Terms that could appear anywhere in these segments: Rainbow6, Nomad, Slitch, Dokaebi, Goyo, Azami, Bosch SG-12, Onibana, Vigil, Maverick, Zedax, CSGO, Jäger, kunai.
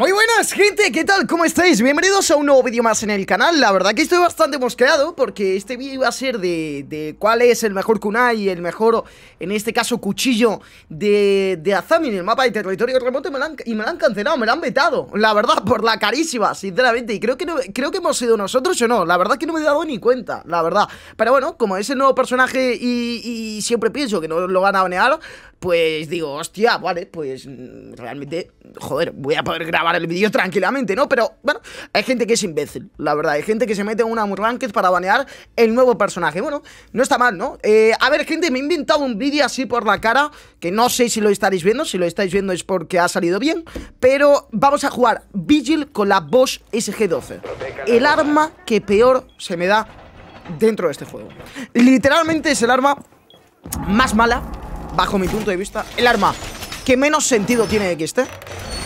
Muy buenas gente, ¿qué tal? ¿Cómo estáis? Bienvenidos a un nuevo vídeo más en el canal. La verdad que estoy bastante mosqueado porque este vídeo va a ser de cuál es el mejor kunai, el mejor, en este caso, cuchillo de Azami en el mapa de territorio remoto, y me lo han cancelado, me lo han vetado, la verdad, por la carísima, sinceramente. Y creo que hemos sido nosotros o no, la verdad que no me he dado ni cuenta, la verdad. Pero bueno, como es el nuevo personaje y siempre pienso que no lo van a banear, pues digo, hostia, vale, pues realmente, joder, voy a poder grabar el vídeo tranquilamente, ¿no? Pero, bueno, hay gente que es imbécil, la verdad, hay gente que se mete en una ranked para banear el nuevo personaje. Bueno, no está mal, ¿no? A ver, gente, me he inventado un vídeo así por la cara, que no sé si lo estaréis viendo, si lo estáis viendo es porque ha salido bien, pero vamos a jugar Vigil con la Bosch SG-12, el arma que peor se me da dentro de este juego. Literalmente es el arma más mala, bajo mi punto de vista, el arma que menos sentido tiene XT,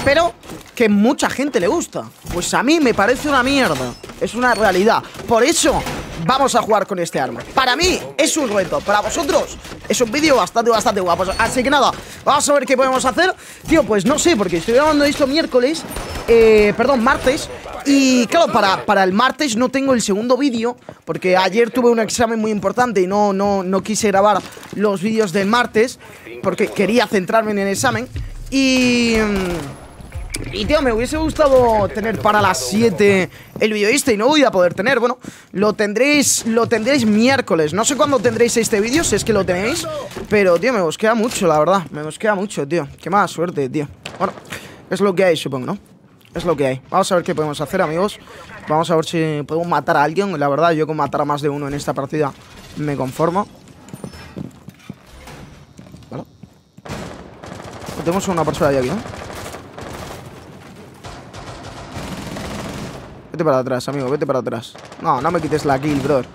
pero que mucha gente le gusta. Pues a mí me parece una mierda, es una realidad. Por eso vamos a jugar con este arma. Para mí es un reto, para vosotros es un vídeo bastante guapo. Así que nada, vamos a ver qué podemos hacer. Tío, pues no sé, porque estoy grabando esto miércoles, perdón, martes. Y claro, para el martes no tengo el segundo vídeo, porque ayer tuve un examen muy importante y no quise grabar los vídeos del martes, porque quería centrarme en el examen. Y tío, me hubiese gustado tener para las 7 el vídeo este y no voy a poder tener. Bueno, lo tendréis miércoles. No sé cuándo tendréis este vídeo, si es que lo tenéis. Pero, tío, me mosquea mucho, la verdad. Me mosquea mucho, tío. Qué mala suerte, tío. Bueno, es lo que hay, supongo, ¿no? Es lo que hay. Vamos a ver qué podemos hacer, amigos. Vamos a ver si podemos matar a alguien. La verdad, yo con matar a más de uno en esta partida me conformo. Vale. Tenemos una persona ya aquí, ¿no? Vete para atrás, amigo, vete para atrás. No, no me quites la kill, brother.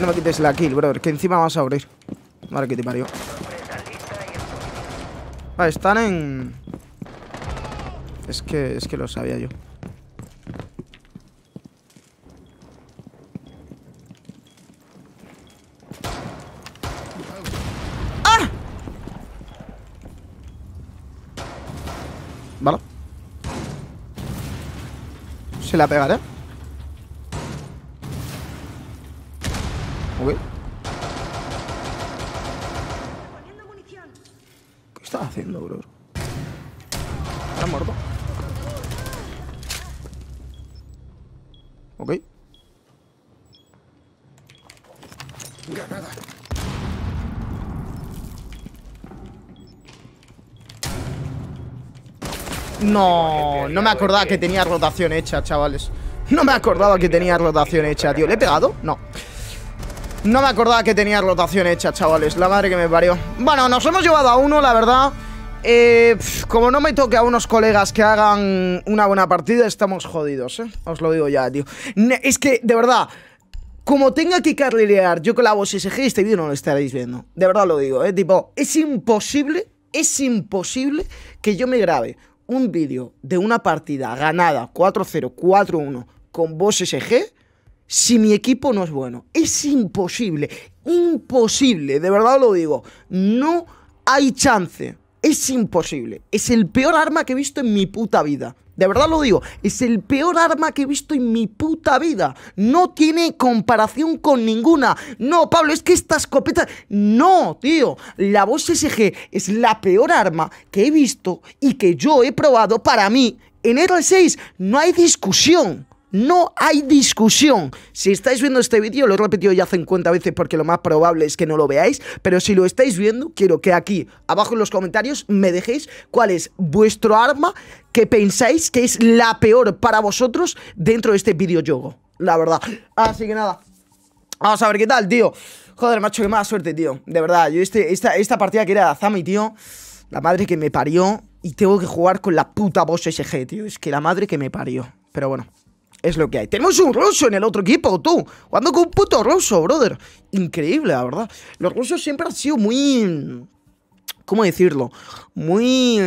No me quites la kill, brother, que encima vas a abrir. Vale, que te parió. Vale, están en... Es que lo sabía yo. ¡Ah! Vale. Se la pegaré. Ok. ¿Qué estás haciendo, bro? ¿Estás muerto? Ok. No, no me acordaba que tenía rotación hecha, chavales. No me acordaba que tenía rotación hecha, tío. ¿Le he pegado? No. No me acordaba que tenía rotación hecha, chavales. La madre que me parió. Bueno, nos hemos llevado a uno, la verdad. Como no me toque a unos colegas que hagan una buena partida, estamos jodidos, ¿eh? Os lo digo ya, tío. Es que, de verdad... Como tenga que carrilear yo con la voz SG, este vídeo no lo estaréis viendo. De verdad lo digo, ¿eh? Tipo, es imposible que yo me grabe un vídeo de una partida ganada 4-0, 4-1 con Bosch SG si mi equipo no es bueno. Es imposible, imposible, de verdad lo digo. No hay chance, es imposible. Es el peor arma que he visto en mi puta vida. De verdad lo digo, es el peor arma que he visto en mi puta vida. No tiene comparación con ninguna. No, Pablo, es que esta escopeta... No, tío. La Bosch SG es la peor arma que he visto y que yo he probado. Para mí, en R6 no hay discusión. No hay discusión. Si estáis viendo este vídeo, lo he repetido ya 50 veces porque lo más probable es que no lo veáis, pero si lo estáis viendo, quiero que aquí abajo en los comentarios me dejéis cuál es vuestro arma que pensáis que es la peor para vosotros dentro de este videojuego, la verdad. Así que nada, vamos a ver qué tal, tío. Joder, macho, qué mala suerte, tío. De verdad, yo esta partida que era de Azami, tío, la madre que me parió. Y tengo que jugar con la puta Bosch SG, tío. Es que la madre que me parió. Pero bueno, es lo que hay. Tenemos un ruso en el otro equipo, tú. Jugando con un puto ruso, brother. Increíble, la verdad. Los rusos siempre han sido muy... ¿cómo decirlo? Muy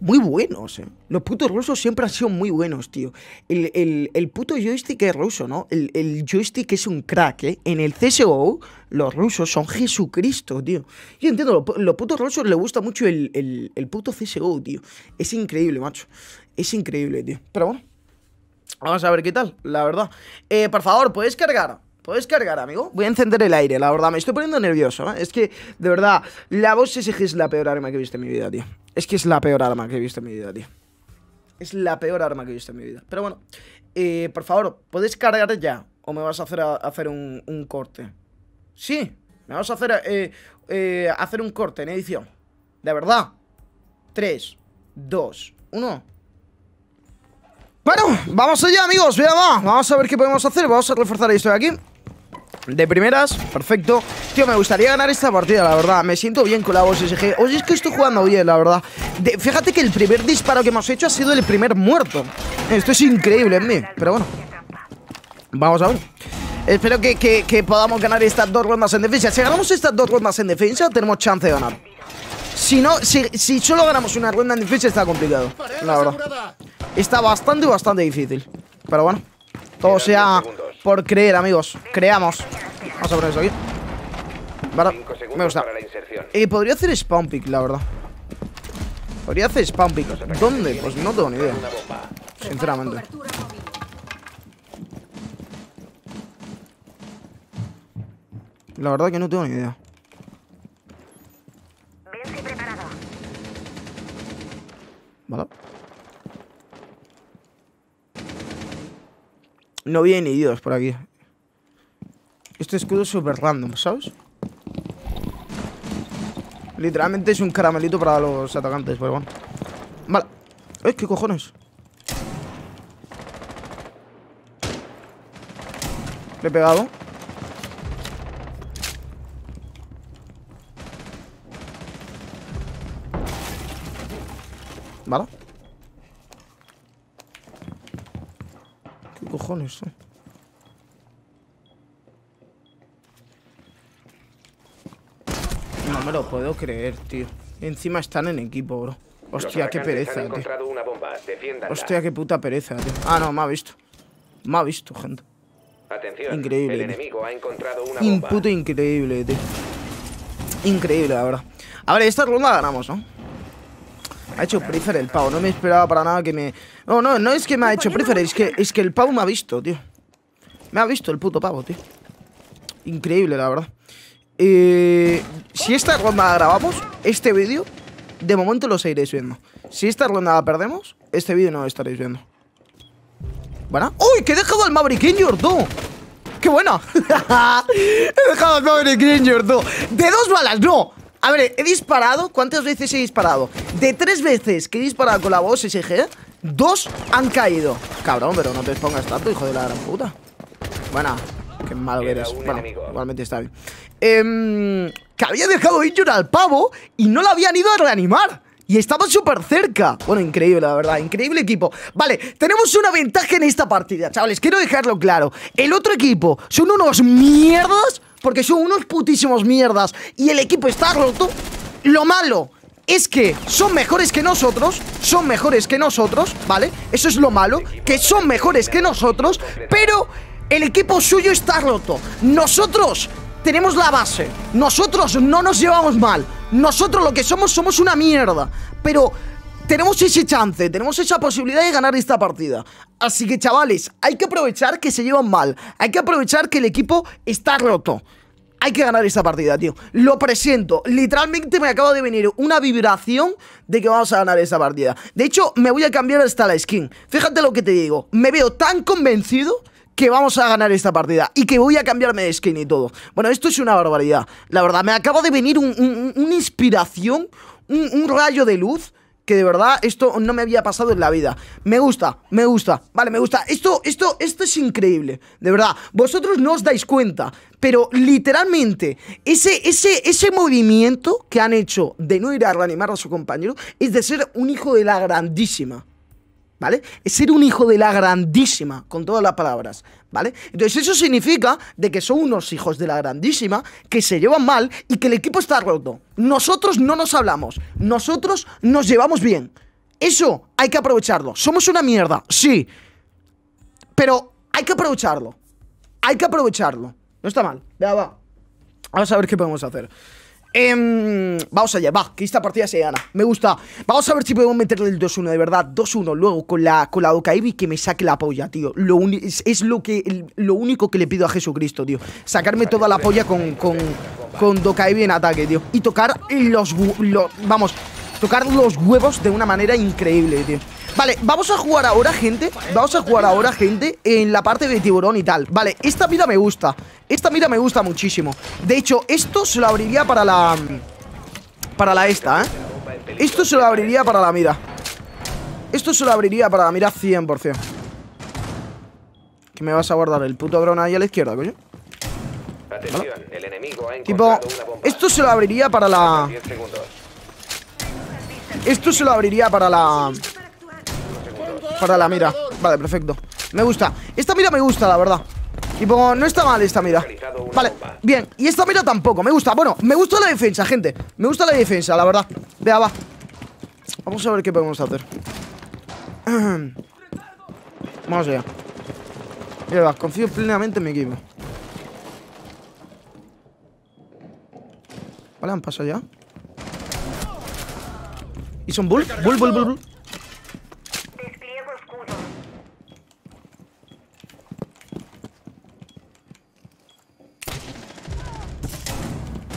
buenos, eh. Los putos rusos siempre han sido muy buenos, tío. El puto joystick es ruso, ¿no? El joystick es un crack, eh. En el CSGO, los rusos son Jesucristo, tío. Yo entiendo, los putos rusos les gusta mucho el puto CSGO, tío. Es increíble, macho. Es increíble, tío. Pero bueno, vamos a ver qué tal, la verdad. Por favor, ¿puedes cargar? ¿Puedes cargar, amigo? Voy a encender el aire, la verdad. Me estoy poniendo nervioso, ¿eh? Es que, de verdad, la Bosch SG es la peor arma que he visto en mi vida, tío. Es que es la peor arma que he visto en mi vida, tío. Es la peor arma que he visto en mi vida. Pero bueno, por favor, ¿puedes cargar ya? ¿O me vas a hacer un corte? Sí, me vas a hacer un corte en edición. De verdad. 3, 2, 1... Bueno, vamos allá, amigos, vamos a ver qué podemos hacer. Vamos a reforzar esto de aquí. De primeras, perfecto. Tío, me gustaría ganar esta partida, la verdad. Me siento bien con la Bosch SG. Oye, es que estoy jugando bien, la verdad. Fíjate que el primer disparo que hemos hecho ha sido el primer muerto. Esto es increíble en mí, pero bueno. Vamos a ver. Espero que podamos ganar estas dos rondas en defensa. Si ganamos estas dos rondas en defensa, tenemos chance de ganar. Si no, si solo ganamos una ronda en defensa, está complicado, la verdad. Está bastante difícil. Pero bueno, todo sea por creer, amigos. Creamos. Vamos a poner eso aquí. Vale, me gusta. Podría hacer spawn pick, la verdad. Podría hacer spawn pick. ¿Dónde? Pues no tengo ni idea, sinceramente. La verdad que no tengo ni idea. Vale. No viene ni Dios por aquí. Este escudo es súper random, ¿sabes? Literalmente es un caramelito para los atacantes, pero bueno. Vale. ¿Qué cojones? Le he pegado. Vale. Cojones, ¿eh? No me lo puedo creer, tío. Encima están en equipo, bro. Hostia, qué pereza, tío. Hostia, qué puta pereza, tío. Ah, no, me ha visto. Me ha visto, gente. Atención, increíble, el enemigo ha encontrado una bomba. Puto increíble, tío. Increíble, la verdad. A ver, esta ronda ganamos, ¿no? Ha hecho prefer el pavo, no me esperaba para nada que me... No, no es que me ha hecho prefer, es que el pavo me ha visto, tío. Me ha visto el puto pavo, tío. Increíble, la verdad. Si esta ronda la grabamos, este vídeo, de momento lo seguiréis viendo. Si esta ronda la perdemos, este vídeo no lo estaréis viendo. ¿Buena? ¡Uy, que he dejado al Maverick en Jordan! ¡Qué buena! He dejado al Maverick en Jordan. ¡De dos balas, no! A ver, he disparado, ¿cuántas veces he disparado? De tres veces que he disparado con la Bosch SG, dos han caído. Cabrón, pero no te expongas tanto, hijo de la gran puta. Bueno, qué malo que eres. Bueno, enemigo. Igualmente está bien. Que había dejado injur al pavo y no la habían ido a reanimar. Y estaba súper cerca. Bueno, increíble, la verdad. Increíble equipo. Vale, tenemos una ventaja en esta partida, chavales. Quiero dejarlo claro. El otro equipo son unos mierdas. Porque son unos putísimos mierdas. Y el equipo está roto. Lo malo es que son mejores que nosotros. Son mejores que nosotros, ¿vale? Eso es lo malo, que son mejores que nosotros. Pero el equipo suyo está roto. Nosotros tenemos la base. Nosotros no nos llevamos mal. Nosotros lo que somos, somos una mierda. Pero tenemos ese chance, tenemos esa posibilidad de ganar esta partida. Así que, chavales, hay que aprovechar que se llevan mal. Hay que aprovechar que el equipo está roto. Hay que ganar esta partida, tío. Lo presiento. Literalmente me acaba de venir una vibración de que vamos a ganar esta partida. De hecho, me voy a cambiar hasta la skin. Fíjate lo que te digo. Me veo tan convencido que vamos a ganar esta partida y que voy a cambiarme de skin y todo. Bueno, esto es una barbaridad. La verdad, me acaba de venir una inspiración, un rayo de luz. Que de verdad, esto no me había pasado en la vida. Me gusta, vale, me gusta. Esto es increíble, de verdad. Vosotros no os dais cuenta, pero literalmente, ese movimiento que han hecho de no ir a reanimar a su compañero es de ser un hijo de la grandísima. ¿vale? Es ser un hijo de la grandísima, con todas las palabras, ¿vale? Entonces eso significa de que son unos hijos de la grandísima, que se llevan mal y que el equipo está roto. Nosotros no nos hablamos, nosotros nos llevamos bien. Eso hay que aprovecharlo. Somos una mierda, sí, pero hay que aprovecharlo. Hay que aprovecharlo. No está mal, ya va. Vamos a ver qué podemos hacer. Vamos allá, va, que esta partida se gana. Me gusta. Vamos a ver si podemos meterle el 2-1, de verdad, 2-1, luego con la Dokaebi que me saque la polla, tío. Es lo único que le pido a Jesucristo, tío. Sacarme toda la polla con Dokaebi en ataque, tío. Y tocar los huevos de una manera increíble, tío. Vale, vamos a jugar ahora, gente. Vamos a jugar ahora, gente, en la parte de tiburón y tal. Vale, esta mira me gusta. Esta mira me gusta muchísimo. De hecho, esto se lo abriría para la... esta, ¿eh? Esto se lo abriría para la mira. Esto se lo abriría para la mira 100%. ¿Qué me vas a guardar? El puto dron ahí a la izquierda, coño. Atención, el enemigo ha encontrado una bomba. Esto se lo abriría para la... Esto se lo abriría para la... Para la mira. Vale, perfecto. Me gusta. Esta mira me gusta, la verdad. Y pongo, no está mal esta mira. Vale, bien. Y esta mira tampoco, me gusta. Bueno, me gusta la defensa, gente. Me gusta la defensa, la verdad. Vea, va. Vamos a ver qué podemos hacer. Vamos allá. Mira, va. Confío plenamente en mi equipo. Vale, han pasado ya. ¿Y son bull? Bull, bull, bull, bull.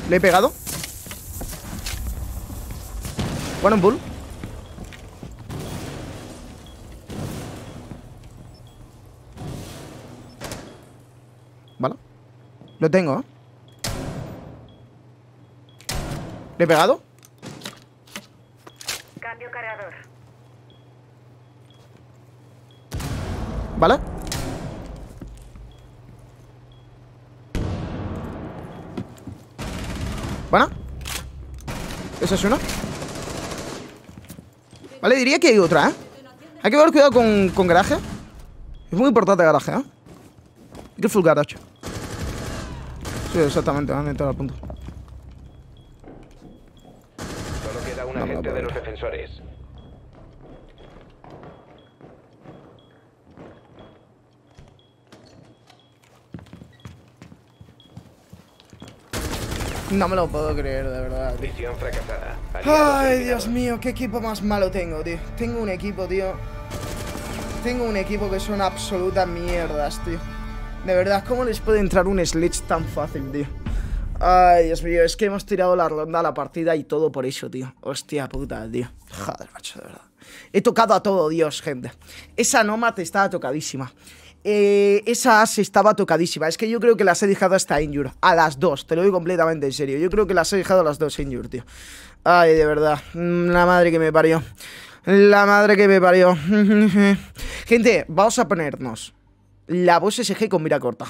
Le he pegado. Bueno, un bull. Vale. Lo tengo, ¿eh? Le he pegado. Cambio cargador. Vale. Buena. Esa es una. Vale, diría que hay otra, ¿eh? Hay que tener cuidado con garaje. Es muy importante el garaje, ¿eh? Get full garage. Sí, exactamente, van a entrar al punto. Solo queda un agente de los defensores. No me lo puedo creer, de verdad. Misión fracasada. Ay, Dios mío, qué equipo más malo tengo, tío. Tengo un equipo, tío. Tengo un equipo que son absolutas mierdas, tío. De verdad, ¿cómo les puede entrar un Slitch tan fácil, tío? Ay, Dios mío, es que hemos tirado la ronda, la partida y todo por eso, tío. Hostia puta, tío. Joder, macho, de verdad. He tocado a todo Dios, gente. Esa Nomad estaba tocadísima. Esa as estaba tocadísima. Es que yo creo que las he dejado hasta injure. A las dos, te lo digo completamente en serio. Yo creo que las he dejado a las dos injure, tío. Ay, de verdad, la madre que me parió. La madre que me parió. Gente, vamos a ponernos la Bosch SG con mira corta.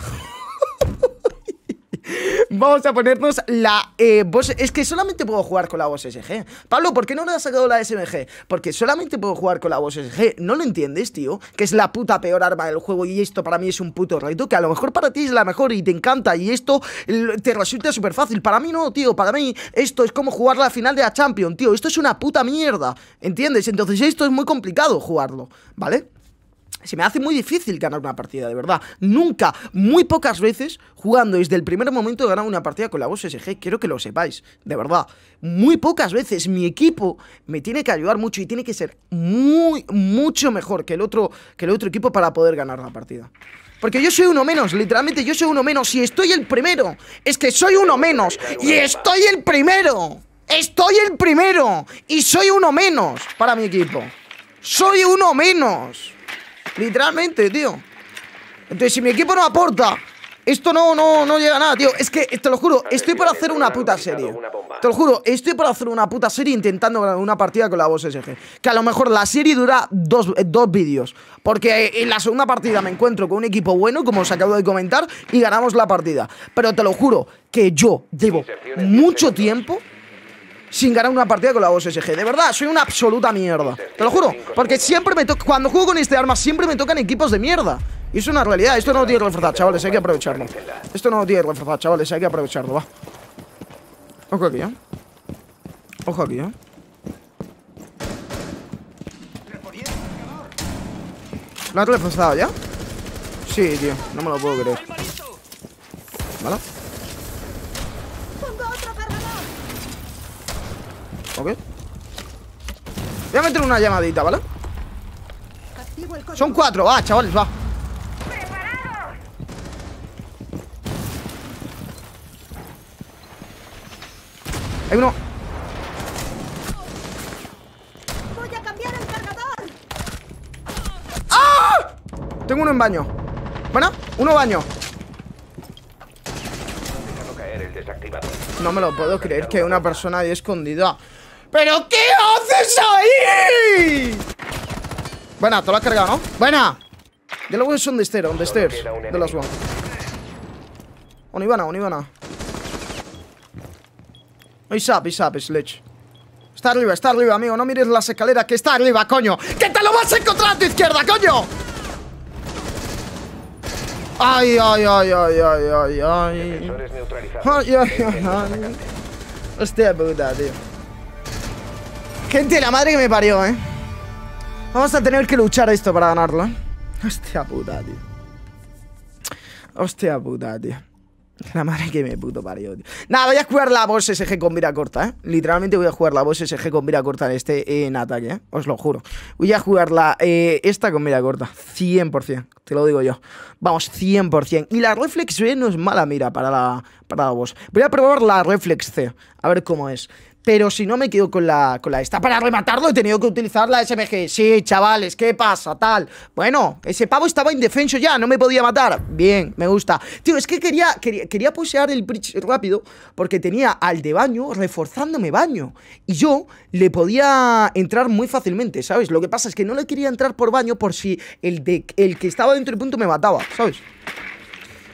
Vamos a ponernos la Bosch. Es que solamente puedo jugar con la Bosch SG. Pablo, ¿por qué no le has sacado la SMG? Porque solamente puedo jugar con la Bosch SG. ¿No lo entiendes, tío? Que es la puta peor arma del juego. Y esto para mí es un puto reto. Que a lo mejor para ti es la mejor y te encanta. Y esto te resulta súper fácil. Para mí no, tío. Para mí esto es como jugar la final de la Champions, tío. Esto es una puta mierda, ¿entiendes? Entonces esto es muy complicado jugarlo, ¿vale? Se me hace muy difícil ganar una partida, de verdad. Nunca, muy pocas veces, jugando desde el primer momento, he ganado una partida con la Bosch SG. Quiero que lo sepáis, de verdad. Muy pocas veces. Mi equipo me tiene que ayudar mucho y tiene que ser mucho mejor que el otro equipo para poder ganar la partida. Porque yo soy uno menos, literalmente yo soy uno menos y estoy el primero. Es que soy uno menos y estoy el primero. Estoy el primero y soy uno menos para mi equipo. Soy uno menos. Literalmente, tío. Entonces, si mi equipo no aporta, esto no llega a nada, tío. Es que, te lo juro, estoy por hacer una puta serie. Te lo juro, estoy por hacer una puta serie intentando ganar una partida con la Bosch SG. Que a lo mejor la serie dura dos vídeos. Porque en la segunda partida me encuentro con un equipo bueno, como os acabo de comentar, y ganamos la partida. Pero te lo juro que yo llevo mucho tiempo sin ganar una partida con la Bosch SG. De verdad, soy una absoluta mierda. Te lo juro, porque siempre me toca. Cuando juego con este arma, siempre me tocan equipos de mierda. Y es una realidad. Esto no lo tiene que reforzar, chavales. Hay que aprovecharlo. Esto no lo tiene que reforzar, chavales. Hay que aprovecharlo, va. Ojo aquí, ¿eh? Ojo aquí, ¿eh? ¿Lo has reforzado ya? Sí, tío. No me lo puedo creer. ¿Vale? Ok. Voy a meter una llamadita, ¿vale? Son 4, va, chavales, va. Hay uno. Voy a cambiar el cargador. ¡Ah! Tengo uno en baño. Bueno, uno baño. No me lo puedo creer que una persona ahí escondida. ¿Pero qué haces ahí? Buena, te lo has cargado, ¿no? Buena. Ya luego son de stairs, de stairs. De las one. Onibana, Onibana. Is up, Slitch. Está arriba, amigo. No mires las escaleras, que está arriba, coño. ¡Que te lo vas a encontrar a tu izquierda, coño! Ay, ay, ay, ay, ay, ay, ay. Ay, ay, ay, ay. Hostia puta, tío. Gente, la madre que me parió, eh. Vamos a tener que luchar esto para ganarlo, eh. Hostia puta, tío. Hostia puta, tío. La madre que me puto parió, tío. Nada, voy a jugar la Bosch SG con mira corta, eh. Literalmente voy a jugar la Bosch SG con mira corta en este en ataque, eh. Os lo juro. Voy a jugar la, esta con mira corta. 100%. Te lo digo yo. Vamos, 100%. Y la Reflex B no es mala mira para la Bosch. Voy a probar la Reflex C. A ver cómo es. Pero si no me quedo con la esta. Para rematarlo he tenido que utilizar la SMG. Sí, chavales, ¿qué pasa? Tal. Bueno, ese pavo estaba indefenso ya. No me podía matar. Bien, me gusta. Tío, es que quería pusear el bridge rápido. Porque tenía al de baño reforzándome baño. Y yo le podía entrar muy fácilmente, ¿sabes? Lo que pasa es que no le quería entrar por baño por si el que estaba dentro del punto me mataba, ¿sabes?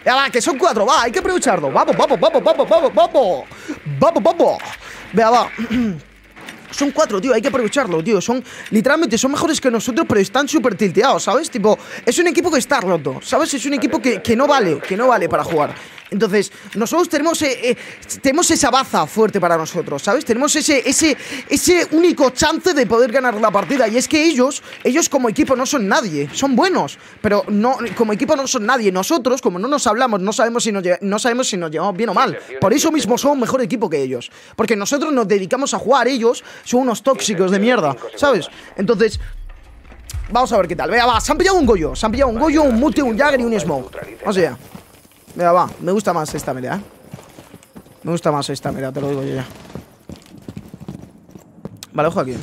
Ya va, que son 4, va, hay que aprovecharlo. Vamos, vamos, vamos, vamos, vamos, vamos. Vamos, vamos. Vea, va. Son 4, tío, hay que aprovecharlo, tío. Son, literalmente, son mejores que nosotros, pero están súper tilteados, ¿sabes? Tipo, es un equipo que está roto, ¿sabes? Es un equipo que no vale para jugar. Entonces, nosotros tenemos esa baza fuerte para nosotros, ¿sabes? Tenemos ese único chance de poder ganar la partida. Y es que ellos como equipo no son nadie. Son buenos, pero no, como equipo no son nadie. Nosotros, como no nos hablamos, no sabemos si nos llevamos bien o mal. Por eso mismo son mejor equipo que ellos. Porque nosotros nos dedicamos a jugar. Ellos son unos tóxicos de mierda, ¿sabes? Entonces... vamos a ver qué tal. Vea, va, se han pillado un Goyo. Se han pillado un Goyo, un Mute, un Jäger y un Smoke. Vamos allá. Mira, va, me gusta más esta, mira, ¿eh? Me gusta más esta, mira, te lo digo yo ya. Vale, ojo aquí.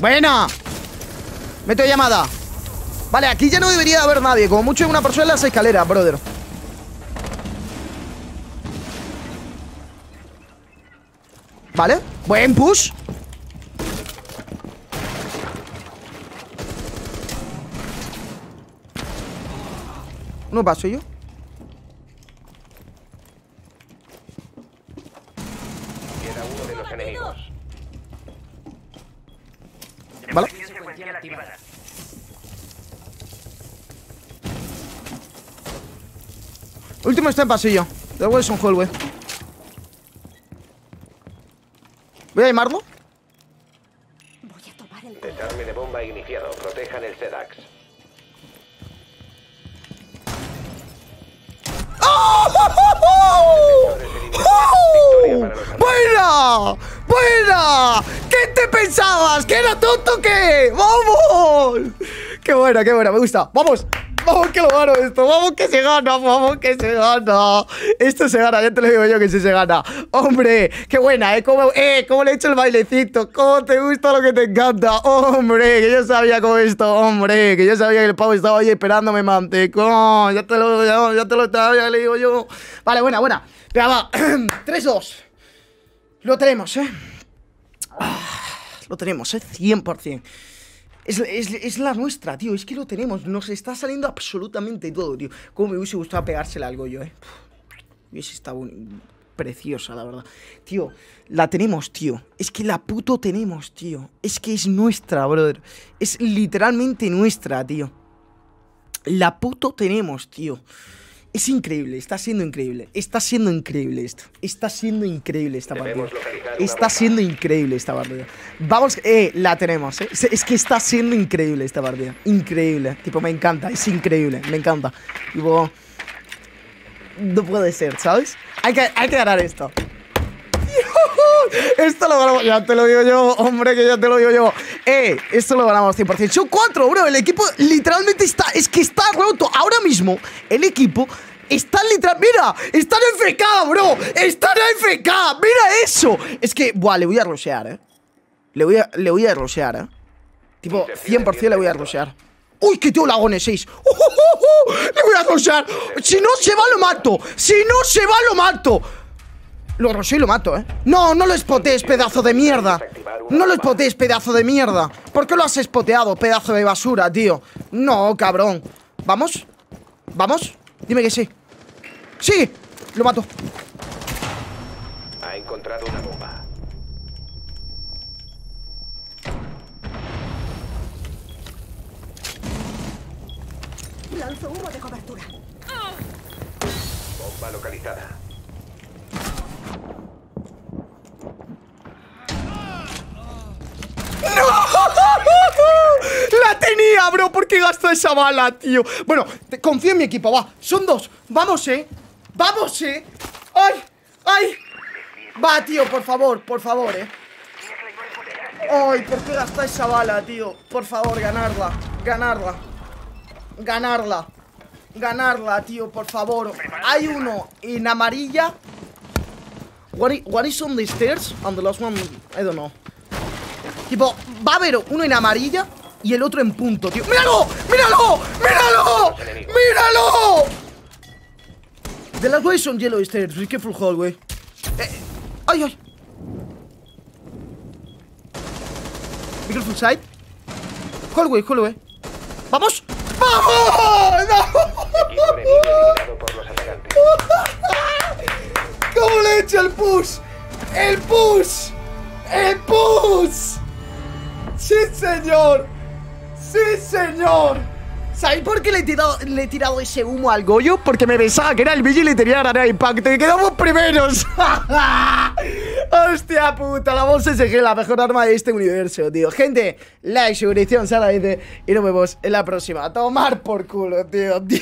¡Buena! Meto llamada. Vale, aquí ya no debería haber nadie. Como mucho una persona en las escaleras, brother. Vale, buen push. No paso yo. Queda uno de los enemigos. Vale. Último está en pasillo. The Wilson Hallway. Voy a llamarlo. Voy a tomar el desarme de bomba iniciado. Protejan el Zedax. ¡Buena! ¡Buena! ¿Qué te pensabas? ¿Que era tonto qué? ¡Vamos! Qué buena, me gusta. ¡Vamos! ¡Vamos que lo gano esto! ¡Vamos que se gana! ¡Vamos que se gana! Esto se gana, ya te lo digo yo que sí se gana. ¡Hombre! ¡Qué buena! ¿Eh? ¿Cómo le he hecho el bailecito? ¿Cómo te gusta lo que te encanta? ¡Hombre! Que yo sabía con esto, hombre. Que yo sabía que el pavo estaba ahí esperándome, mantecón. Ya te lo digo yo. Vale, buena, buena. Venga, va. 3-2. Lo tenemos, ¿eh? Lo tenemos, ¿eh? 100%. Es la nuestra, tío. Es que lo tenemos. Nos está saliendo absolutamente todo, tío. Cómo me hubiese gustado pegársela algo yo, eh. Hubiese estado preciosa, la verdad. Tío, la tenemos, tío. Es que la puto tenemos, tío. Es que es nuestra, brother. Es literalmente nuestra, tío. La puto tenemos, tío. Es increíble, está siendo increíble. Está siendo increíble esto. Está siendo increíble esta partida. Está siendo increíble esta partida. Vamos, la tenemos, Es que está siendo increíble esta partida. Increíble, tipo, me encanta, es increíble. Me encanta, tipo, no puede ser, ¿sabes? Hay que ganar esto. Esto lo ganamos, ya te lo digo yo, hombre, que ya te lo digo yo. Esto lo ganamos 100%. Son 4, bro, el equipo literalmente está, es que está roto. Ahora mismo el equipo está literalmente, mira, están FK, bro, están FK, mira eso. Es que, buah, le voy a rushear, le voy a rushear, tipo, 100% le voy a rushear. ¡Uy, que tío lagones 6! Le voy a rushear. Si no se va, lo mato. Si no se va, lo mato. Lo roso y lo mato, ¿eh? No, no lo espotees, pedazo de mierda. No lo espotees, pedazo de mierda. ¿Por qué lo has espoteado, pedazo de basura, tío? No, cabrón. ¿Vamos? ¿Vamos? Dime que sí. ¡Sí! Lo mato. Ha encontrado una bomba. Lanzo humo de cobertura. Bomba localizada. La tenía, bro, ¿por qué gastó esa bala, tío? Bueno, confío en mi equipo, va. Son 2, vamos, vamos, ay, ay. Va, tío, por favor, ay, ¿por qué gastó esa bala, tío? Por favor, ganarla, ganarla. Ganarla. Ganarla, tío, por favor. Hay uno en amarilla. What is on the stairs? And the last one, I don't know. Tipo, va a haber uno en amarilla y el otro en punto, tío. ¡Míralo! ¡Míralo! ¡Míralo! ¡Míralo! The last way son yellow stairs. Be careful hallway. ¡Ay, ay! Be careful side. Hallway, hallway. ¡Vamos! ¡Vamos! ¡No! ¿Cómo le he hecho el push? ¡El push! ¡El push! ¡Sí, señor! ¡Sí, señor! ¿Sabéis por qué le he tirado ese humo al Goyo? Porque me pensaba que era el Vigil y tenía la impacto. ¡Y quedamos primeros! ¡Hostia puta! La Bosch SG, la mejor arma de este universo, tío. Gente, like, suscripción, se agradece. Y nos vemos en la próxima. A tomar por culo, tío.